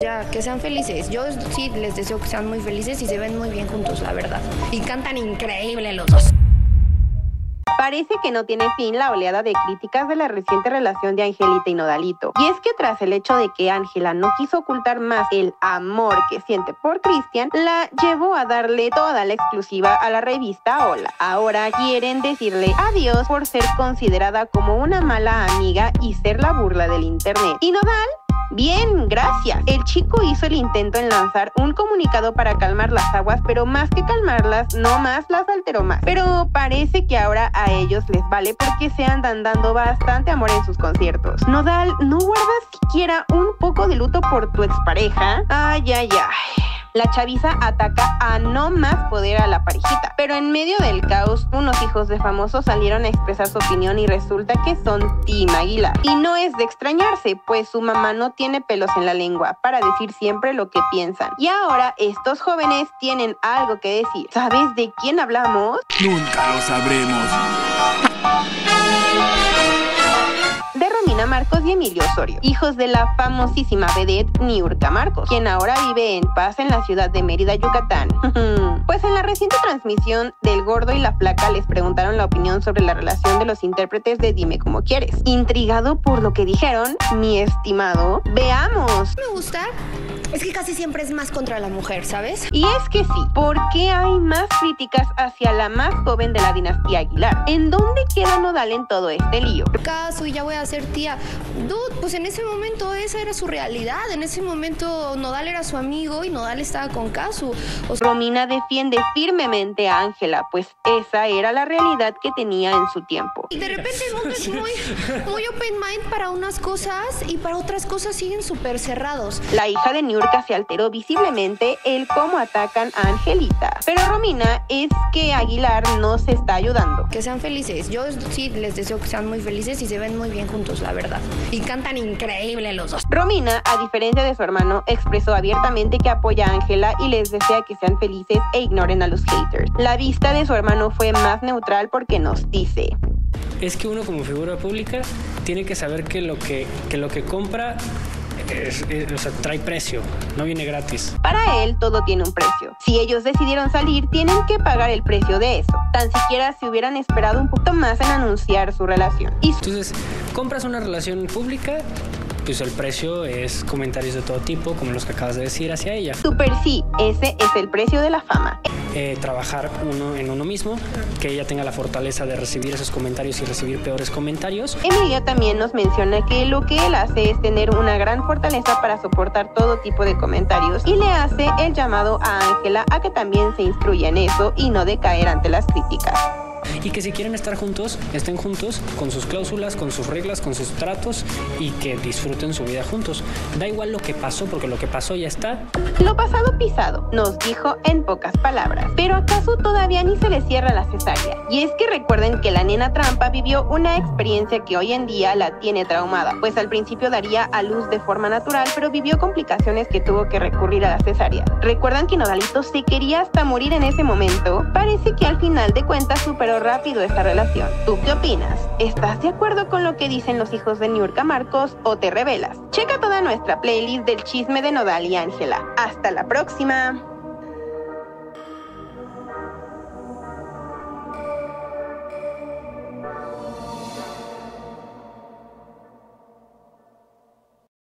Ya, que sean felices. Yo sí les deseo que sean muy felices y se ven muy bien juntos, la verdad. Y cantan increíble los dos. Parece que no tiene fin la oleada de críticas de la reciente relación de Angelita y Nodalito. Y es que tras el hecho de que Ángela no quiso ocultar más el amor que siente por Christian, la llevó a darle toda la exclusiva a la revista Hola. Ahora quieren decirle adiós por ser considerada como una mala amiga y ser la burla del internet. ¿Y Nodal? Bien, gracias. El chico hizo el intento en lanzar un comunicado para calmar las aguas, pero más que calmarlas, no más las alteró más. Pero parece que ahora a ellos les vale porque se andan dando bastante amor en sus conciertos. Nodal, ¿no guardas siquiera un poco de luto por tu expareja? Ay, ay, ay. La chaviza ataca a no más poder a la parejita. Pero en medio del caos, unos hijos de famosos salieron a expresar su opinión y resulta que son Team Aguilar. Y no es de extrañarse, pues su mamá no tiene pelos en la lengua para decir siempre lo que piensan. Y ahora estos jóvenes tienen algo que decir. ¿Sabes de quién hablamos? Nunca lo sabremos. De Romina Marcos y Emilio Osorio, hijos de la famosísima vedette Niurka Marcos, quien ahora vive en paz en la ciudad de Mérida, Yucatán. Pues en la reciente transmisión del Gordo y la Flaca les preguntaron la opinión sobre la relación de los intérpretes de Dime Como Quieres. Intrigado por lo que dijeron, mi estimado, veamos. Me gusta. Es que casi siempre es más contra la mujer, ¿sabes? Y es que sí, porque hay más críticas hacia la más joven de la dinastía Aguilar. ¿En dónde queda Nodal en todo este lío? Cazzu, ya voy a ser tía. Dude, pues en ese momento esa era su realidad. En ese momento Nodal era su amigo y Nodal estaba con Cazzu. Romina defiende firmemente a Ángela, pues esa era la realidad que tenía en su tiempo. Y de repente el mundo es muy open mind para unas cosas y para otras cosas siguen súper cerrados. La hija de Niurka se alteró visiblemente el cómo atacan a Angelita. Pero Romina, es que Aguilar no se está ayudando. Que sean felices. Yo sí les deseo que sean muy felices y se ven muy bien juntos, la verdad. Y cantan increíble los dos. Romina, a diferencia de su hermano, expresó abiertamente que apoya a Ángela y les desea que sean felices e ignoren a los haters. La vista de su hermano fue más neutral porque nos dice: es que uno como figura pública tiene que saber que lo que compra o sea, trae precio, no viene gratis. Para él todo tiene un precio. Si ellos decidieron salir, tienen que pagar el precio de eso. Tan siquiera se hubieran esperado un poquito más en anunciar su relación. Entonces, compras una relación pública, pues el precio es comentarios de todo tipo, como los que acabas de decir hacia ella. Súper sí, ese es el precio de la fama. Trabajar uno en uno mismo, que ella tenga la fortaleza de recibir esos comentarios y recibir peores comentarios. Emilio también nos menciona que lo que él hace es tener una gran fortaleza para soportar todo tipo de comentarios y le hace el llamado a Ángela a que también se instruya en eso y no decaer ante las críticas. Y que si quieren estar juntos, estén juntos con sus cláusulas, con sus reglas, con sus tratos y que disfruten su vida juntos. Da igual lo que pasó, porque lo que pasó ya está. Lo pasado pisado, nos dijo en pocas palabras. Pero a Cazzu todavía ni se le cierra la cesárea. Y es que recuerden que la nena trampa vivió una experiencia que hoy en día la tiene traumada, pues al principio daría a luz de forma natural, pero vivió complicaciones que tuvo que recurrir a la cesárea. ¿Recuerdan que Nodalito se quería hasta morir en ese momento? Parece que al final de cuentas superó rápido esta relación. ¿Tú qué opinas? ¿Estás de acuerdo con lo que dicen los hijos de Niurka Marcos o te rebelas? Checa toda nuestra playlist del chisme de Nodal y Ángela. ¡Hasta la próxima!